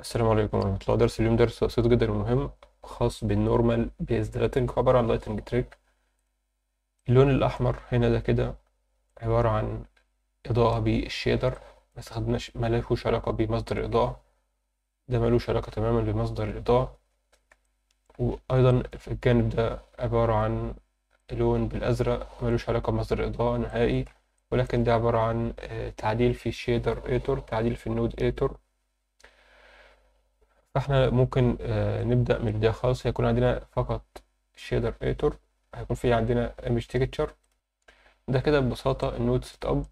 السلام عليكم ورحمة الله. درس اليوم درس بسيط جدا ومهم خاص بالنورمال بيزد لايتنج، عبارة عن لايتنج تريك. اللون الأحمر هنا ده كده عبارة عن إضاءة بالشيدر، ما استخدمناش، ملهوش علاقة بمصدر الإضاءة، ده ملوش علاقة تماما بمصدر الإضاءة. وأيضا في الجانب ده عبارة عن لون بالأزرق ملوش علاقة بمصدر الإضاءة نهائي، ولكن ده عبارة عن تعديل في الشيدر إيديتور، تعديل في النود إيديتور. فاحنا ممكن نبدأ من البداية خالص. هيكون عندنا فقط الشيدر إيديتور، هيكون في عندنا Image Texture، ده كده ببساطة النود سيت أب.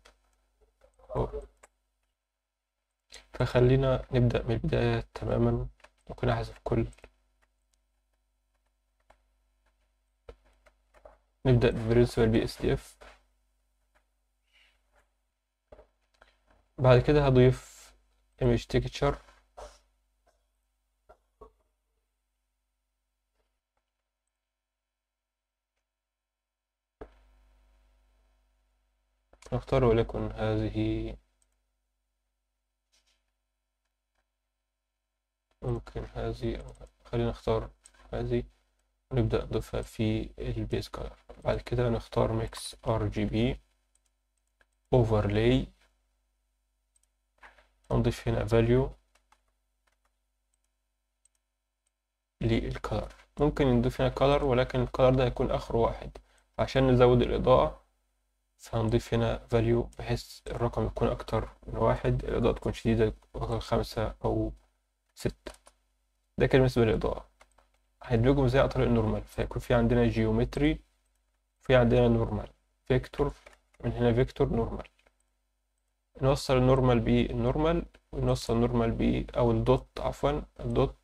فخلينا نبدأ من البداية تماما. ممكن أحذف كل، نبدأ ببرنسبل بي اس دي اف. بعد كده هضيف Image Texture، نختار ولكن هذه، ممكن هذه، خلينا نختار هذه ونبدأ نضيفها في البيس كولر. بعد كده نختار ميكس ار جي بي اوفرلاي، نضيف هنا فاليو للكولر. ممكن نضيف هنا كولر، ولكن الكولر ده هيكون اخر واحد، عشان نزود الإضاءة فهنضيف هنا فاليو بحيث الرقم يكون أكتر من واحد، الإضاءة تكون شديدة رقم 5 أو 6. ده كده بالنسبة للإضاءة. هندمجهم ازاي عن طريق النورمال، فيكون في عندنا جيومتري، في عندنا نورمال، فيكتور، من هنا فيكتور نورمال. نوصل النورمال بالنورمال، ونوصل النورمال الدوت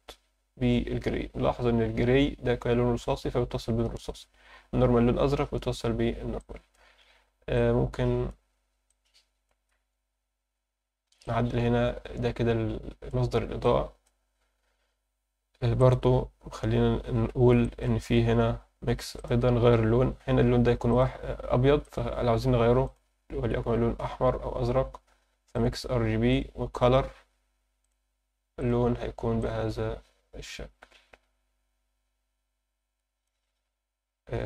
بالجري. نلاحظ إن الجري ده كان لون رصاصي فبيتصل بين الرصاصي، النورمال لون أزرق بيتصل بالنورمال. ممكن نعدل هنا ده كده مصدر الإضاءة برضو. خلينا نقول إن في هنا ميكس، أيضا غير اللون. هنا اللون ده يكون واحد أبيض، فلو عايزين نغيره وليكن لون أحمر أو أزرق، فميكس ار جي بي وكالر، اللون هيكون بهذا الشكل.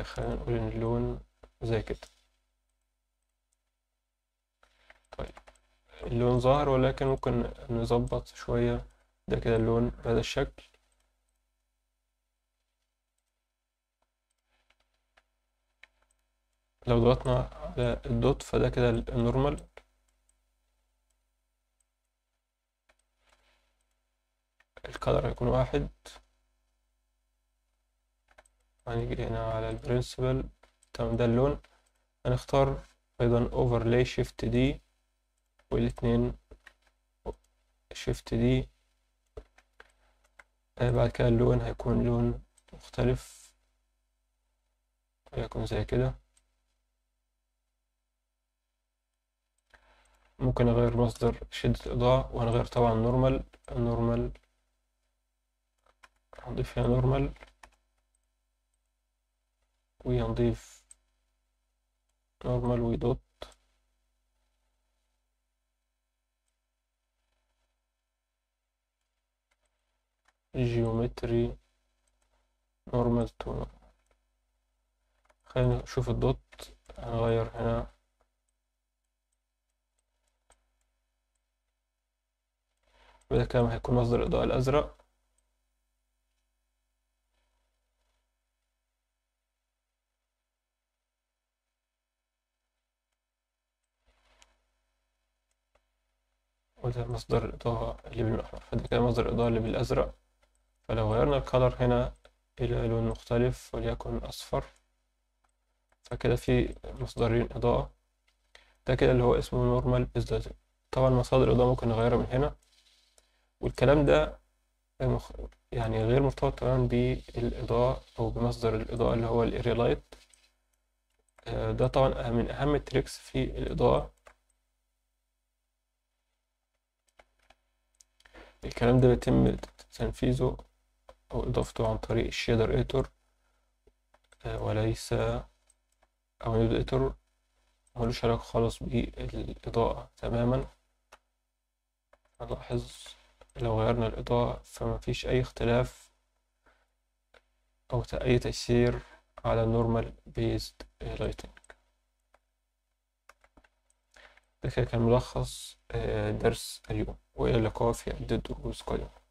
خلينا نقول إن اللون زي كده. طيب اللون ظاهر، ولكن ممكن نظبط شوية. ده كده اللون بهذا الشكل. لو ضغطنا على الدوت فده كده النورمال. الكالر هيكون واحد. هنيجي هنا على البرنسبل، تمام. ده اللون. هنختار أيضا overlay shift دي، والاثنين شيفت دي. بعد كده اللون هيكون لون مختلف، هيكون زي كده. ممكن اغير مصدر شدة الإضاءة، وهنغير طبعا النورمال هنضيف هنا نورمال، وهنضيف نورمال ودوت. جيومتري نورمال تو. خلينا نشوف الدوت. هنغير هنا وده كده هيكون مصدر الإضاءة الأزرق. وده مصدر الإضاءة اللي بالأحمر، فده كده مصدر الإضاءة اللي بالأزرق. فلو غيرنا الكالر هنا إلى لون مختلف وليكن أصفر، فكده في مصدرين إضاءة. ده كده اللي هو اسمه نورمال بيزد لايتنج. طبعا مصادر الإضاءة ممكن نغيرها من هنا، والكلام ده يعني غير مرتبط تماما بالإضاءة أو بمصدر الإضاءة اللي هو الاري لايت. ده طبعا من أهم التريكس في الإضاءة. الكلام ده بيتم تنفيذه أو إضافته عن طريق الشيدر إيديتور، وليس أو نود إيديتور، ملوش علاقة خالص بالإضاءة تماما. هنلاحظ لو غيرنا الإضاءة فما فيش أي اختلاف أو أي تأثير على النورمال بيزد لايتنج. ده كان ملخص درس اليوم، وإلى اللقاء في عدة دروس قادمة.